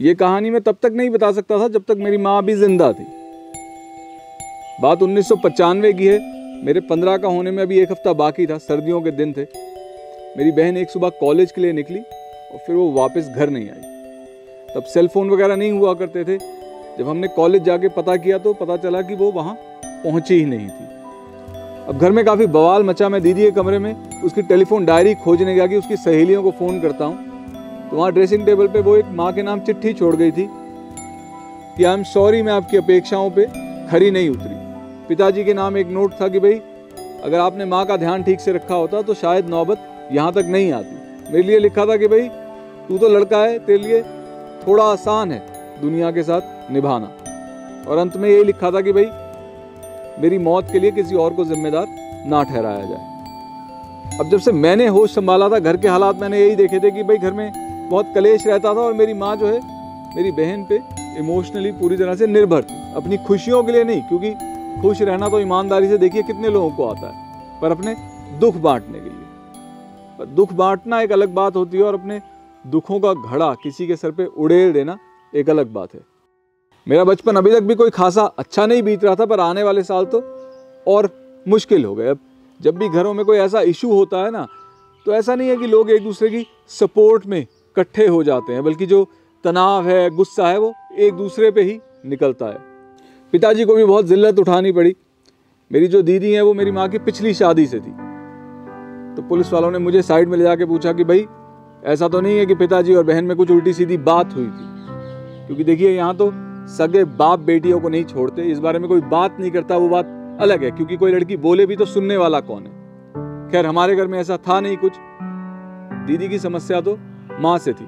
ये कहानी मैं तब तक नहीं बता सकता था जब तक मेरी माँ भी जिंदा थी। बात 1995 की है। मेरे 15 का होने में अभी एक हफ्ता बाकी था। सर्दियों के दिन थे। मेरी बहन एक सुबह कॉलेज के लिए निकली और फिर वो वापस घर नहीं आई। तब सेल फोन वगैरह नहीं हुआ करते थे। जब हमने कॉलेज जाके पता किया तो पता चला कि वो वहाँ पहुँची ही नहीं थी। अब घर में काफ़ी बवाल मचा। मैं दीदी के कमरे में उसकी टेलीफोन डायरी खोजने गया कि उसकी सहेलियों को फ़ोन करता हूँ। तो वहाँ ड्रेसिंग टेबल पे वो एक माँ के नाम चिट्ठी छोड़ गई थी कि आई एम सॉरी, मैं आपकी अपेक्षाओं पे खरी नहीं उतरी। पिताजी के नाम एक नोट था कि भाई अगर आपने माँ का ध्यान ठीक से रखा होता तो शायद नौबत यहाँ तक नहीं आती। मेरे लिए लिखा था कि भाई तू तो लड़का है, तेरे लिए थोड़ा आसान है दुनिया के साथ निभाना। और अंत में यही लिखा था कि भाई मेरी मौत के लिए किसी और को जिम्मेदार ना ठहराया जाए। अब जब से मैंने होश संभाला था, घर के हालात मैंने यही देखे थे कि भाई घर में बहुत कलेश रहता था और मेरी माँ जो है मेरी बहन पे इमोशनली पूरी तरह से निर्भर थी। अपनी खुशियों के लिए नहीं, क्योंकि खुश रहना तो ईमानदारी से देखिए कितने लोगों को आता है, पर अपने दुख बांटने के लिए। पर दुख बांटना एक अलग बात होती है और अपने दुखों का घड़ा किसी के सर पर उड़ेल देना एक अलग बात है। मेरा बचपन अभी तक भी कोई खासा अच्छा नहीं बीत रहा था, पर आने वाले साल तो और मुश्किल हो गए। अब जब भी घरों में कोई ऐसा इशू होता है ना, तो ऐसा नहीं है कि लोग एक दूसरे की सपोर्ट में इकट्ठे हो जाते हैं, बल्कि जो तनाव है, गुस्सा है, वो एक दूसरे पे ही निकलता है। पिताजी को भी बहुत जिल्लत उठानी पड़ी। मेरी जो दीदी हैं वो मेरी माँ की पिछली शादी से थी। तो पुलिस वालों ने मुझे साइड में ले जाके पूछा कि भाई ऐसा तो नहीं है कि पिताजी और बहन में कुछ उल्टी सीधी बात हुई थी, क्योंकि देखिए यहाँ तो सगे बाप बेटियों को नहीं छोड़ते। इस बारे में कोई बात नहीं करता, वो बात अलग है, क्योंकि कोई लड़की बोले भी तो सुनने वाला कौन है। खैर हमारे घर में ऐसा था नहीं कुछ। दीदी की समस्या तो माँ से थी,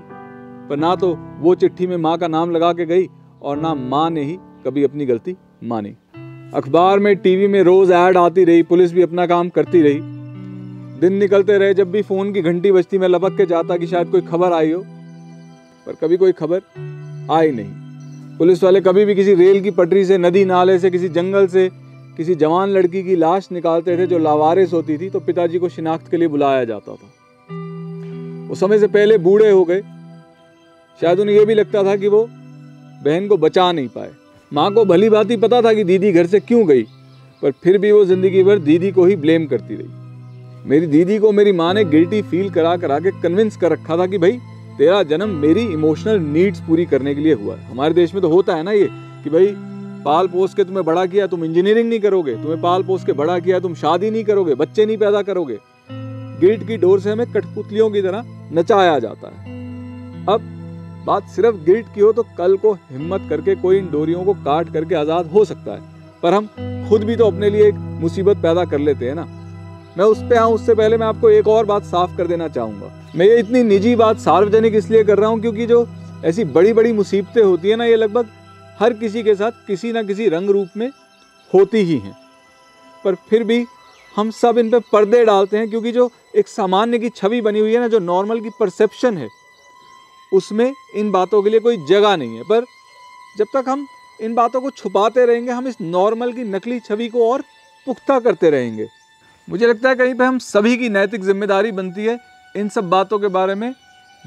पर ना तो वो चिट्ठी में माँ का नाम लगा के गई और ना माँ ने ही कभी अपनी गलती मानी। अखबार में, टीवी में रोज ऐड आती रही। पुलिस भी अपना काम करती रही। दिन निकलते रहे। जब भी फोन की घंटी बजती मैं लपक के जाता कि शायद कोई खबर आई हो, पर कभी कोई खबर आई नहीं। पुलिस वाले कभी भी किसी रेल की पटरी से, नदी नाले से, किसी जंगल से किसी जवान लड़की की लाश निकालते थे जो लावारिस होती थी, तो पिताजी को शिनाख्त के लिए बुलाया जाता था। वो समय से पहले बूढ़े हो गए। शायद उन्हें यह भी लगता था कि वो बहन को बचा नहीं पाए। माँ को भली भांति पता था कि दीदी घर से क्यों गई, पर फिर भी वो जिंदगी भर दीदी को ही ब्लेम करती रही। मेरी दीदी को मेरी माँ ने गिल्टी फील करा करा के कन्विंस कर रखा था कि भाई तेरा जन्म मेरी इमोशनल नीड्स पूरी करने के लिए हुआ है। हमारे देश में तो होता है ना ये कि भाई पाल पोस के तुम्हें बड़ा किया, तुम इंजीनियरिंग नहीं करोगे। तुम्हें पाल पोस के बड़ा किया, तुम शादी नहीं करोगे, बच्चे नहीं पैदा करोगे। गिल्ट की डोर से हमें कठपुतलियों की तरह नचाया जाता है। अब बात सिर्फ गिल्ट की हो तो कल को हिम्मत करके कोई इन डोरियों को काट करके आज़ाद हो सकता है, पर हम खुद भी तो अपने लिए एक मुसीबत पैदा कर लेते हैं ना। मैं उस पर आऊँ उससे पहले मैं आपको एक और बात साफ कर देना चाहूँगा। मैं ये इतनी निजी बात सार्वजनिक इसलिए कर रहा हूँ क्योंकि जो ऐसी बड़ी बड़ी मुसीबतें होती है ना, ये लगभग हर किसी के साथ किसी ना किसी रंग रूप में होती ही हैं, पर फिर भी हम सब इन पर पर्दे डालते हैं, क्योंकि जो एक सामान्य की छवि बनी हुई है ना, जो नॉर्मल की परसेप्शन है, उसमें इन बातों के लिए कोई जगह नहीं है। पर जब तक हम इन बातों को छुपाते रहेंगे, हम इस नॉर्मल की नकली छवि को और पुख्ता करते रहेंगे। मुझे लगता है कहीं पे हम सभी की नैतिक जिम्मेदारी बनती है इन सब बातों के बारे में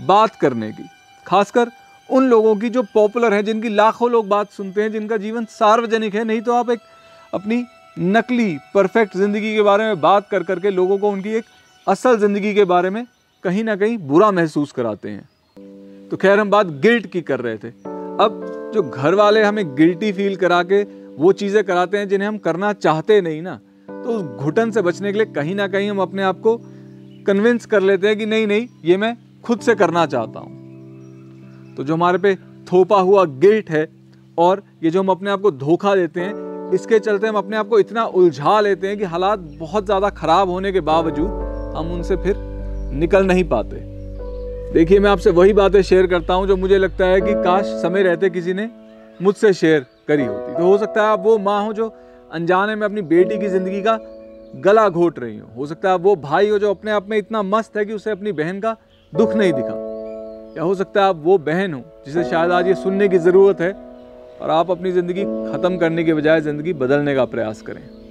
बात करने की, खासकर उन लोगों की जो पॉपुलर हैं, जिनकी लाखों लोग बात सुनते हैं, जिनका जीवन सार्वजनिक है। नहीं तो आप एक अपनी नकली परफेक्ट ज़िंदगी के बारे में बात कर करके लोगों को उनकी एक असल ज़िंदगी के बारे में कहीं ना कहीं बुरा महसूस कराते हैं। तो खैर हम बात गिल्ट की कर रहे थे। अब जो घर वाले हमें गिल्टी फील करा के वो चीज़ें कराते हैं जिन्हें हम करना चाहते नहीं ना, तो उस घुटन से बचने के लिए कहीं ना कहीं हम अपने आप को कन्विंस कर लेते हैं कि नहीं नहीं ये मैं खुद से करना चाहता हूँ। तो जो हमारे पे थोपा हुआ गिल्ट है और ये जो हम अपने आप को धोखा देते हैं, इसके चलते हम अपने आप को इतना उलझा लेते हैं कि हालात बहुत ज़्यादा ख़राब होने के बावजूद हम उनसे फिर निकल नहीं पाते। देखिए मैं आपसे वही बातें शेयर करता हूँ जो मुझे लगता है कि काश समय रहते किसी ने मुझसे शेयर करी होती। तो हो सकता है आप वो माँ हो जो अनजाने में अपनी बेटी की ज़िंदगी का गला घोट रही हो सकता है आप वो भाई हो जो अपने आप में इतना मस्त है कि उसे अपनी बहन का दुख नहीं दिखा, या हो सकता है आप वो बहन हो जिसे शायद आज ये सुनने की ज़रूरत है और आप अपनी ज़िंदगी ख़त्म करने के बजाय ज़िंदगी बदलने का प्रयास करें।